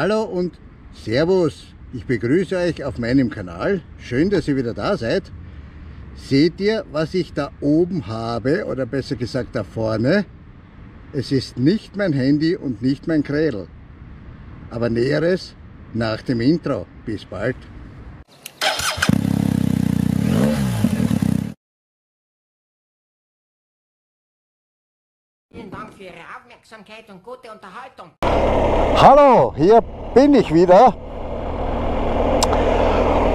Hallo und Servus, ich begrüße euch auf meinem Kanal, schön, dass ihr wieder da seid. Seht ihr, was ich da oben habe, oder besser gesagt da vorne? Es ist nicht mein Handy und nicht mein Krädel. Aber Näheres nach dem Intro. Bis bald. Vielen Dank für Ihre Aufmerksamkeit und gute Unterhaltung. Hallo, hier bin ich wieder.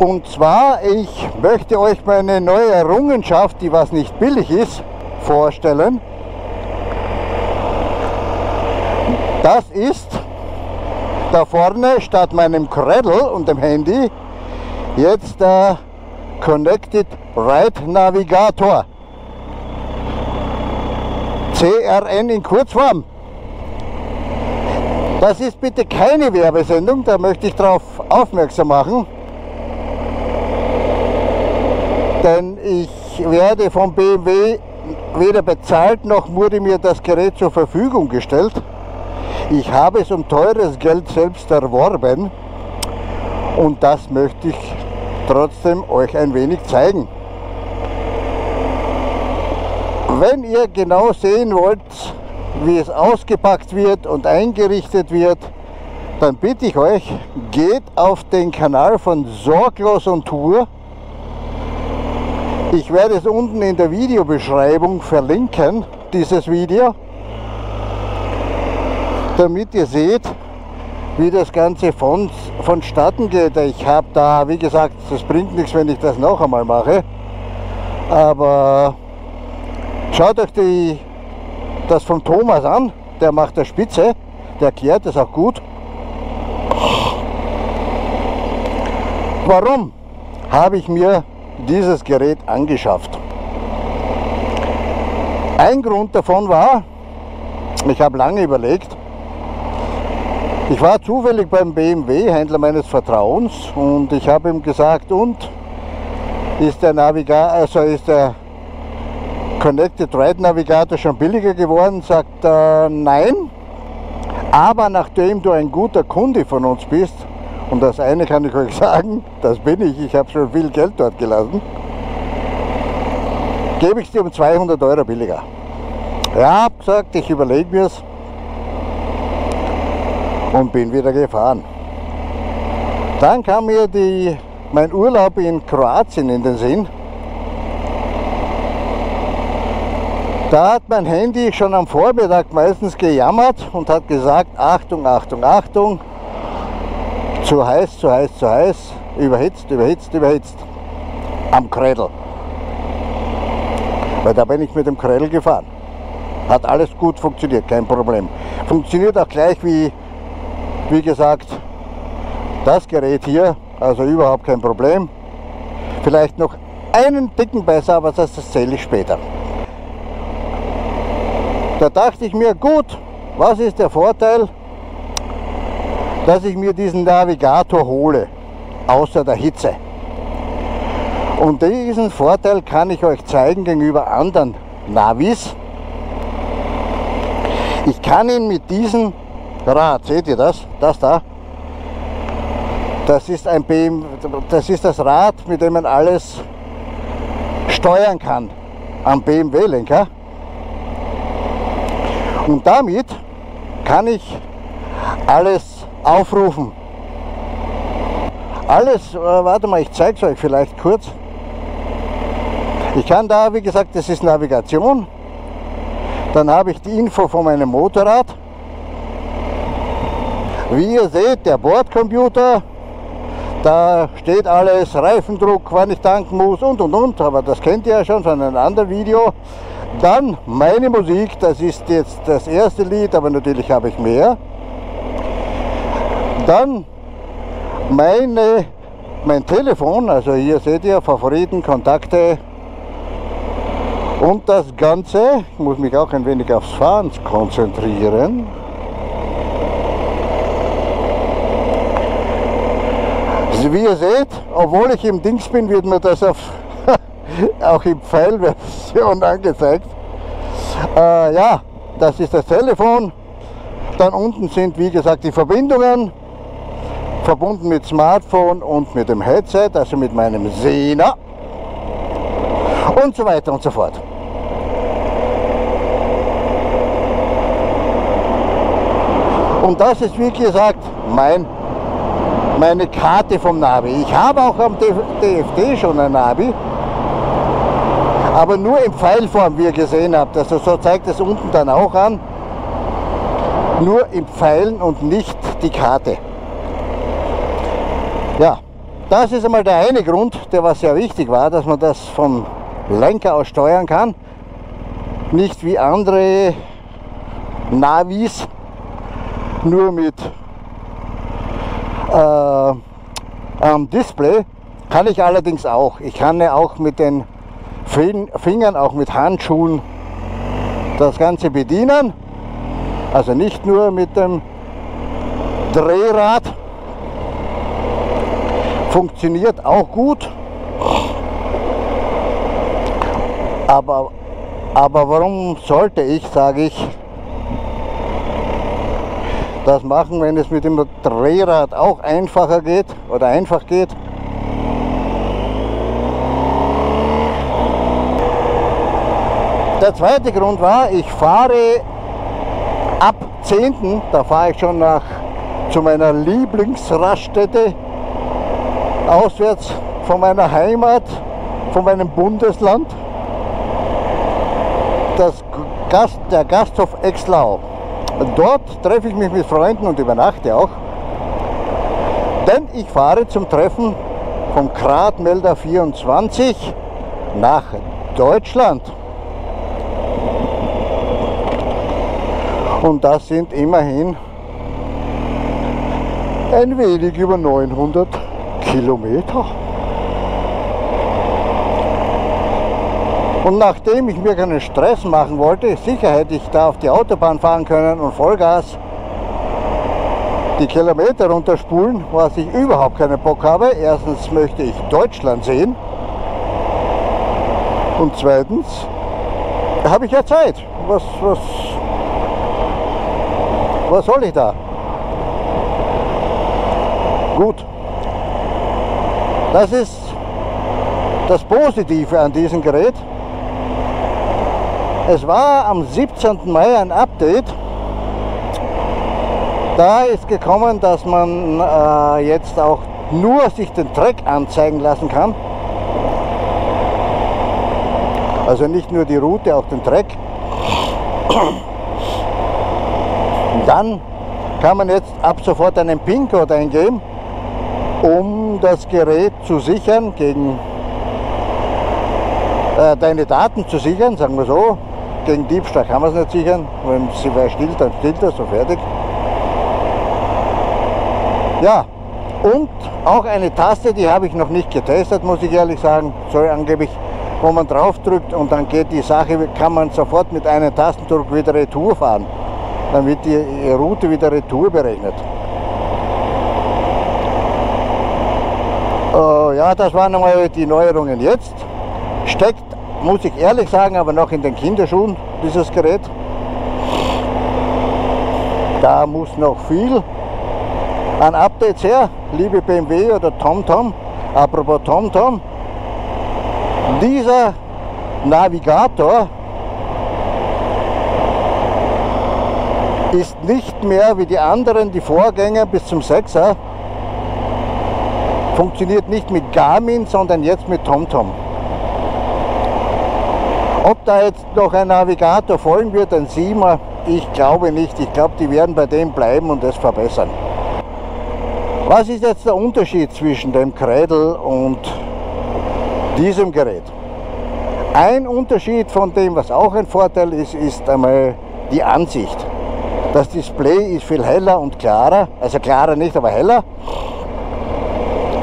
Und zwar, ich möchte euch meine neue Errungenschaft, die was nicht billig ist, vorstellen. Das ist da vorne statt meinem Kradl und dem Handy jetzt der Connected Ride Navigator. CRN in Kurzform. Das ist bitte keine Werbesendung, da möchte ich darauf aufmerksam machen. Denn ich werde vom BMW weder bezahlt, noch wurde mir das Gerät zur Verfügung gestellt. Ich habe es um teures Geld selbst erworben. Und das möchte ich trotzdem euch ein wenig zeigen. Wenn ihr genau sehen wollt, wie es ausgepackt wird und eingerichtet wird, dann bitte ich euch, geht auf den Kanal von Sorglos und Tour. Ich werde es unten in der Videobeschreibung verlinken, dieses Video, damit ihr seht, wie das Ganze vonstatten geht. Ich habe da, wie gesagt, das bringt nichts, wenn ich das noch einmal mache, aber schaut euch das vom Thomas an, der macht das spitze, der erklärt das auch gut. Warum habe ich mir dieses Gerät angeschafft? Ein Grund davon war, ich habe lange überlegt, ich war zufällig beim BMW-Händler meines Vertrauens und ich habe ihm gesagt, und ist der Connected Ride Navigator schon billiger geworden? Sagt er, nein, aber nachdem du ein guter Kunde von uns bist, und das eine kann ich euch sagen, das bin ich habe schon viel Geld dort gelassen, gebe ich es dir um 200 Euro billiger. Ja, hab gesagt, ich überlege mir es und bin wieder gefahren. Dann kam mir mein Urlaub in Kroatien in den Sinn. Da hat mein Handy schon am Vormittag meistens gejammert und hat gesagt, Achtung, Achtung, Achtung, zu heiß, zu heiß, zu heiß, überhitzt, überhitzt, überhitzt, am Kradl. Weil da bin ich mit dem Kradl gefahren. Hat alles gut funktioniert, kein Problem. Funktioniert auch gleich wie gesagt, das Gerät hier, also überhaupt kein Problem. Vielleicht noch einen Ticken besser, aber das zähle ich später. Da dachte ich mir, gut, was ist der Vorteil, dass ich mir diesen Navigator hole, außer der Hitze? Und diesen Vorteil kann ich euch zeigen gegenüber anderen Navis. Ich kann ihn mit diesem Rad, seht ihr das? Das da. Das ist das Rad, mit dem man alles steuern kann am BMW-Lenker. Und damit kann ich alles aufrufen. Alles, warte mal, ich zeige es euch vielleicht kurz. Ich kann da, wie gesagt, das ist Navigation. Dann habe ich die Info von meinem Motorrad. Wie ihr seht, der Bordcomputer, da steht alles, Reifendruck, wann ich tanken muss und, aber das kennt ihr ja schon von einem anderen Video. Dann meine Musik, das ist jetzt das erste Lied, aber natürlich habe ich mehr. Dann mein Telefon, also hier seht ihr Favoriten, Kontakte und das Ganze. Ich muss mich auch ein wenig aufs Fahren konzentrieren. Also wie ihr seht, obwohl ich im Dings bin, wird mir das auf auch in Pfeilversion angezeigt. Ja, das ist das Telefon. Dann unten sind, wie gesagt, die Verbindungen. verbunden mit Smartphone und mit dem Headset, also mit meinem Sena und so weiter und so fort. Und das ist, wie gesagt, meine Karte vom Navi. Ich habe auch am DFD schon ein Navi, aber nur in Pfeilform, wie ihr gesehen habt. Also so zeigt es unten dann auch an. Nur in Pfeilen und nicht die Karte. Ja, das ist einmal der eine Grund, der was sehr wichtig war, dass man das vom Lenker aus steuern kann. Nicht wie andere Navis, nur mit am Display. Kann ich allerdings auch. Ich kann ja auch mit den Fingern, auch mit Handschuhen das Ganze bedienen. Also nicht nur mit dem Drehrad. Funktioniert auch gut. Aber warum sollte ich, sage ich, das machen, wenn es mit dem Drehrad auch einfacher geht oder einfach geht? Der zweite Grund war, ich fahre ab 10. Da fahre ich schon zu meiner Lieblingsraststätte, auswärts von meiner Heimat, von meinem Bundesland. Der Gasthof Exlau. Dort treffe ich mich mit Freunden und übernachte auch, denn ich fahre zum Treffen vom Kradmelder 24 nach Deutschland. Und das sind immerhin ein wenig über 900 Kilometer. Und nachdem ich mir keinen Stress machen wollte, sicher hätte ich da auf die Autobahn fahren können und Vollgas die Kilometer runterspulen, was ich überhaupt keinen Bock habe. Erstens möchte ich Deutschland sehen und zweitens habe ich ja Zeit. Was soll ich da? Gut. Das ist das Positive an diesem Gerät. Es war am 17. Mai ein Update. Da ist gekommen, dass man jetzt auch nur sich den Track anzeigen lassen kann. Also nicht nur die Route, auch den Track. Dann kann man jetzt ab sofort einen PIN-Code eingeben, um das Gerät zu sichern, gegen deine Daten zu sichern, sagen wir so. Gegen Diebstahl kann man es nicht sichern, wenn sie wer stiehlt, dann stiehlt er, so fertig. Ja, und auch eine Taste, die habe ich noch nicht getestet, muss ich ehrlich sagen, soll angeblich, wo man drauf drückt und dann geht die Sache, kann man sofort mit einem Tastendruck wieder Retour fahren. Dann wird die Route wieder Retour berechnet. Ja, das waren einmal die Neuerungen jetzt. Steckt, muss ich ehrlich sagen, aber noch in den Kinderschuhen, dieses Gerät. Da muss noch viel an Updates her, liebe BMW oder TomTom. Apropos TomTom, dieser Navigator ist nicht mehr wie die anderen, die Vorgänger bis zum 6er. Funktioniert nicht mit Garmin, sondern jetzt mit TomTom. Ob da jetzt noch ein Navigator folgen wird, ein 7er, ich glaube nicht. Ich glaube, die werden bei dem bleiben und das verbessern. Was ist jetzt der Unterschied zwischen dem Krädel und diesem Gerät? Ein Unterschied von dem, was auch ein Vorteil ist, ist einmal die Ansicht. Das Display ist viel heller und klarer, also klarer nicht, aber heller.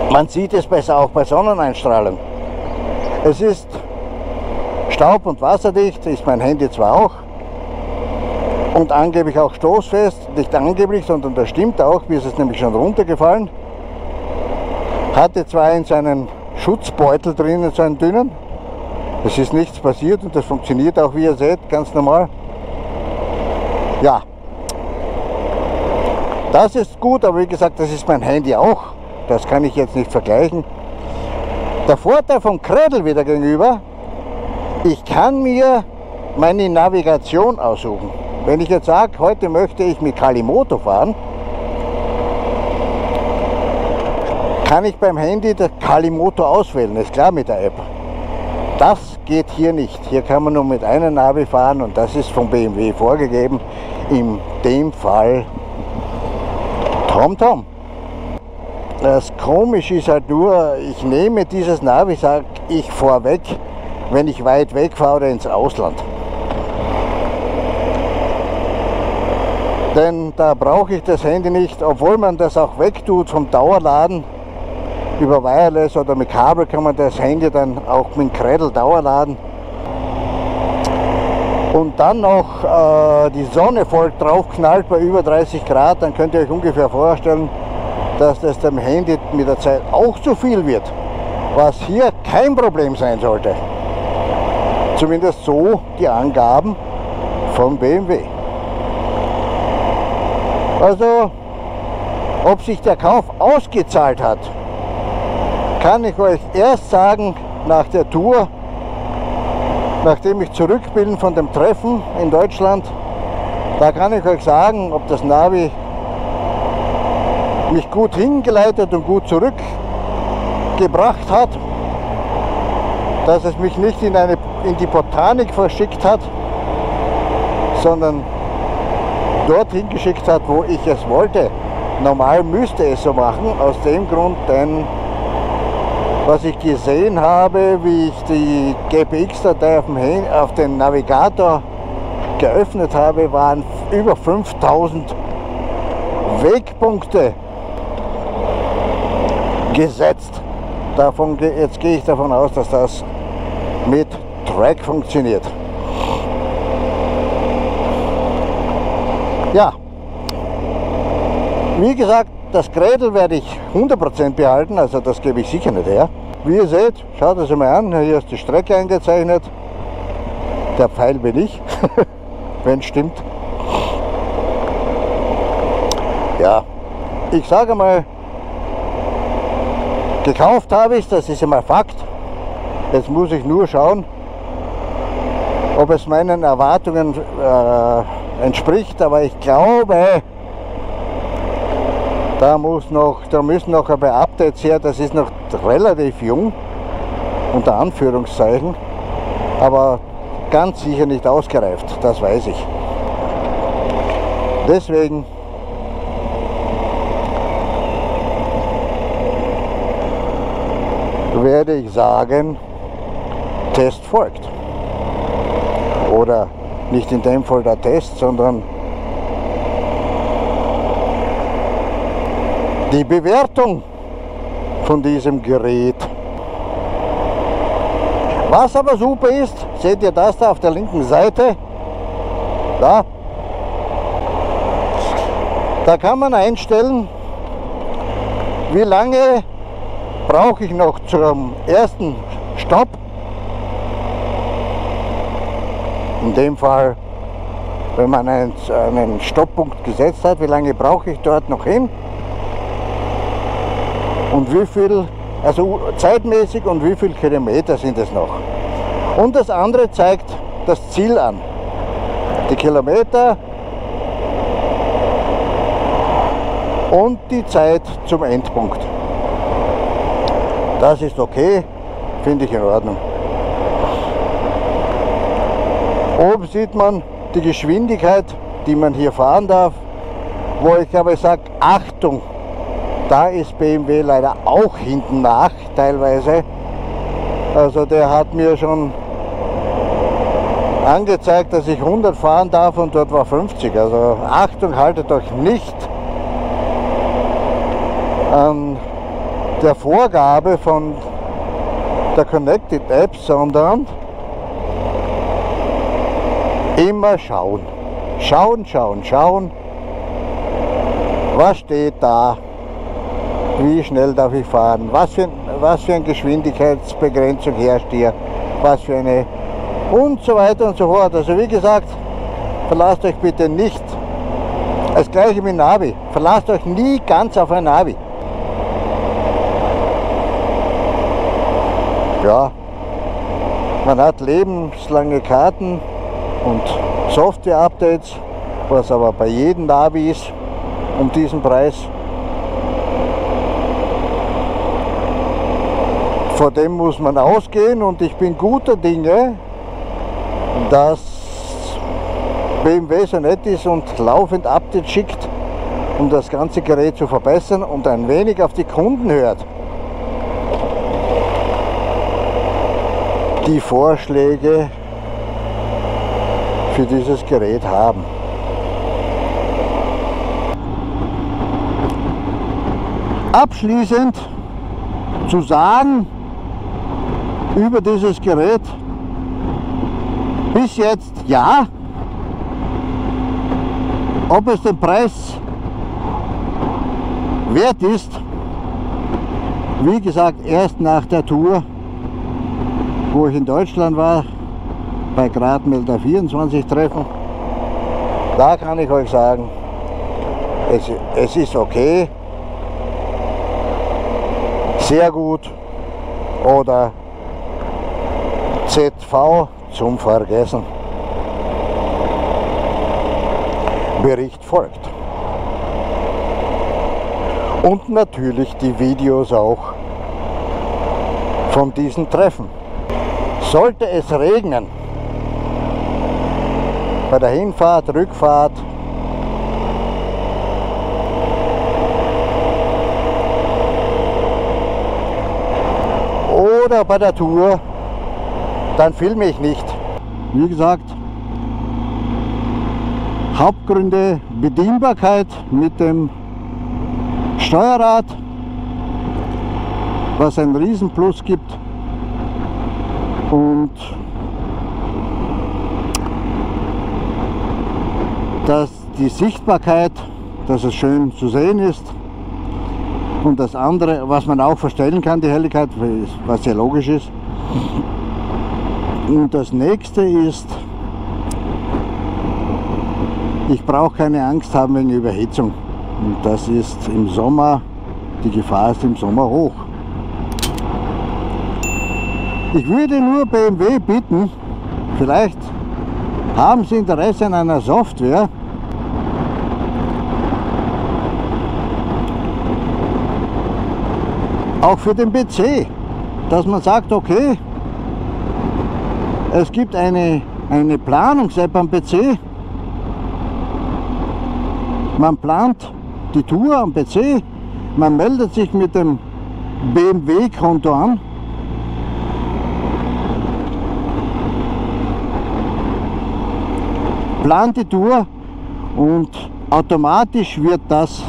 Man sieht es besser auch bei Sonneneinstrahlung. Es ist staub- und wasserdicht, ist mein Handy zwar auch, und angeblich auch stoßfest, nicht angeblich, sondern das stimmt auch, mir ist es nämlich schon runtergefallen. Hatte zwar in seinen Schutzbeutel drinnen, so einen dünnen, es ist nichts passiert und das funktioniert auch, wie ihr seht, ganz normal. Ja. Das ist gut, aber wie gesagt, das ist mein Handy auch. Das kann ich jetzt nicht vergleichen. Der Vorteil vom Kradl wieder gegenüber, ich kann mir meine Navigation aussuchen. Wenn ich jetzt sage, heute möchte ich mit Kalimoto fahren, kann ich beim Handy das Kalimoto auswählen, ist klar mit der App. Das geht hier nicht. Hier kann man nur mit einer Navi fahren und das ist vom BMW vorgegeben. In dem Fall TomTom. Das Komische ist halt nur, ich nehme dieses Navi, sage ich, vorweg, wenn ich weit weg fahre ins Ausland. Denn da brauche ich das Handy nicht, obwohl man das auch wegtut vom Dauerladen. Über Wireless oder mit Kabel kann man das Handy dann auch mit dem Kradl dauerladen. Und dann noch die Sonne voll drauf knallt bei über 30 Grad, dann könnt ihr euch ungefähr vorstellen, dass das dem Handy mit der Zeit auch zu viel wird. Was hier kein Problem sein sollte. Zumindest so die Angaben von BMW. Also, ob sich der Kauf ausgezahlt hat, kann ich euch erst sagen nach der Tour, nachdem ich zurück bin von dem Treffen in Deutschland. Da kann ich euch sagen, ob das Navi mich gut hingeleitet und gut zurückgebracht hat, dass es mich nicht in die Botanik verschickt hat, sondern dorthin geschickt hat, wo ich es wollte. Normal müsste es so machen, aus dem Grund, denn was ich gesehen habe, wie ich die GPX-Datei auf den Navigator geöffnet habe, waren über 5000 Wegpunkte gesetzt. Jetzt gehe ich davon aus, dass das mit Track funktioniert. Ja, wie gesagt, das Kradl werde ich 100% behalten, also das gebe ich sicher nicht her. Wie ihr seht, schaut es mal an, hier ist die Strecke eingezeichnet. Der Pfeil bin ich, wenn es stimmt. Ja, ich sage mal, gekauft habe ich es, das ist immer Fakt. Jetzt muss ich nur schauen, ob es meinen Erwartungen entspricht, aber ich glaube, da müssen noch ein paar Updates her, das ist noch relativ jung, unter Anführungszeichen, aber ganz sicher nicht ausgereift, das weiß ich. Deswegen werde ich sagen, Test folgt. Oder nicht in dem Fall der Test, sondern die Bewertung von diesem Gerät. Was aber super ist, seht ihr das da auf der linken Seite? Da kann man einstellen, wie lange brauche ich noch zum ersten Stopp. In dem Fall, wenn man einen Stopppunkt gesetzt hat, wie lange brauche ich dort noch hin? Und wie viel, also zeitmäßig und wie viel Kilometer sind es noch. Und das andere zeigt das Ziel an. Die Kilometer und die Zeit zum Endpunkt. Das ist okay, finde ich in Ordnung. Oben sieht man die Geschwindigkeit, die man hier fahren darf, wo ich aber sage, Achtung! Da ist BMW leider auch hinten nach, teilweise. Also der hat mir schon angezeigt, dass ich 100 fahren darf und dort war 50. Also Achtung, haltet euch nicht an der Vorgabe von der Connected App, sondern immer schauen. Schauen, schauen, schauen. Was steht da? Wie schnell darf ich fahren? Was für eine Geschwindigkeitsbegrenzung herrscht hier? Was für eine... Und so weiter und so fort. Also wie gesagt, verlasst euch bitte nicht Das gleiche mit Navi. Verlasst euch nie ganz auf ein Navi. Ja, man hat lebenslange Karten und Software-Updates, was aber bei jedem Navi ist, um diesen Preis. Vor dem muss man ausgehen und ich bin guter Dinge, dass BMW so nett ist und laufend Updates schickt, um das ganze Gerät zu verbessern und ein wenig auf die Kunden hört. Die Vorschläge für dieses Gerät haben. Abschließend zu sagen über dieses Gerät bis jetzt ja, ob es den Preis wert ist, wie gesagt erst nach der Tour, wo ich in Deutschland war, bei Kradmelder 24 Treffen, da kann ich euch sagen, es ist okay, sehr gut oder ZV zum Vergessen. Bericht folgt. Und natürlich die Videos auch von diesen Treffen. Sollte es regnen, bei der Hinfahrt, Rückfahrt, oder bei der Tour, dann filme ich nicht. Wie gesagt, Hauptgründe Bedienbarkeit mit dem Steuerrad, was ein Riesenplus gibt, und dass die Sichtbarkeit, dass es schön zu sehen ist. Und das andere, was man auch verstellen kann, die Helligkeit, was sehr logisch ist. Und das nächste ist, ich brauche keine Angst haben wegen Überhitzung. Und das ist im Sommer, die Gefahr ist im Sommer hoch. Ich würde nur BMW bitten, vielleicht haben Sie Interesse an einer Software, auch für den PC, dass man sagt, okay, es gibt eine Planungs-App am PC, man plant die Tour am PC, man meldet sich mit dem BMW-Konto an . Plant die Tour und automatisch wird das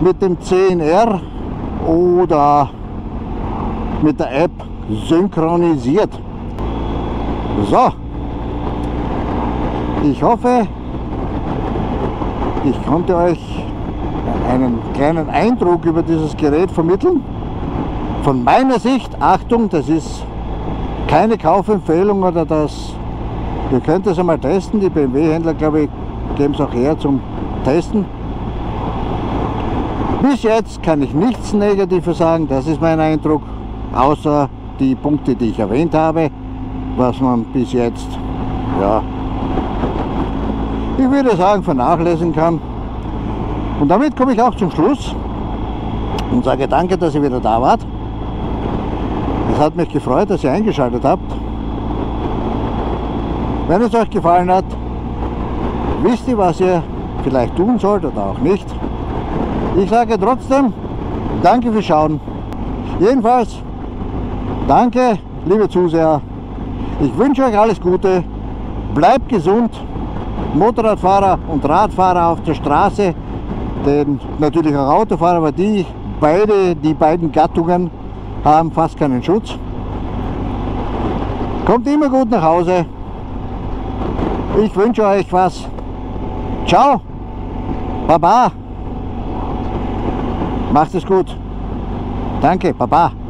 mit dem CNR oder mit der App synchronisiert. So, ich hoffe, ich konnte euch einen kleinen Eindruck über dieses Gerät vermitteln. Von meiner Sicht, Achtung, das ist keine Kaufempfehlung oder das. Ihr könnt das einmal testen, die BMW-Händler, glaube ich, geben es auch her zum Testen. Bis jetzt kann ich nichts Negatives sagen, das ist mein Eindruck, außer die Punkte, die ich erwähnt habe, was man bis jetzt, ja, ich würde sagen, vernachlässigen kann. Und damit komme ich auch zum Schluss und sage danke, dass ihr wieder da wart. Es hat mich gefreut, dass ihr eingeschaltet habt. Wenn es euch gefallen hat, wisst ihr, was ihr vielleicht tun sollt oder auch nicht. Ich sage trotzdem, danke fürs Schauen. Jedenfalls, danke, liebe Zuseher. Ich wünsche euch alles Gute. Bleibt gesund. Motorradfahrer und Radfahrer auf der Straße, denn natürlich auch Autofahrer, aber die beiden Gattungen haben fast keinen Schutz. Kommt immer gut nach Hause. Ich wünsche euch was. Ciao. Baba. Macht es gut. Danke. Baba.